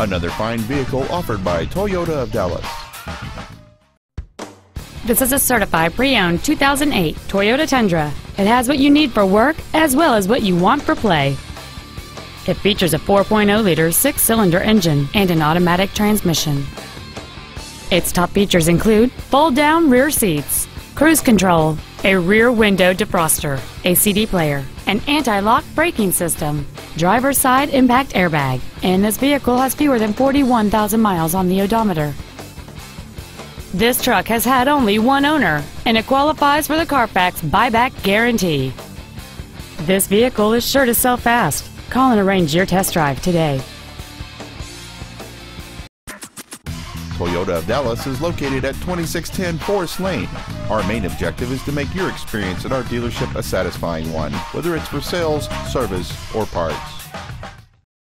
Another fine vehicle offered by Toyota of Dallas. This is a certified pre-owned 2008 Toyota Tundra. It has what you need for work as well as what you want for play. It features a 4.0-liter six-cylinder engine and an automatic transmission. Its top features include fold-down rear seats, cruise control, a rear window defroster, a CD player, an anti-lock braking system, driver's side impact airbag, and this vehicle has fewer than 41,000 miles on the odometer. This truck has had only one owner, and it qualifies for the Carfax buyback guarantee. This vehicle is sure to sell fast. Call and arrange your test drive today. Toyota of Dallas is located at 2610 Forest Lane. Our main objective is to make your experience at our dealership a satisfying one, whether it's for sales, service, or parts.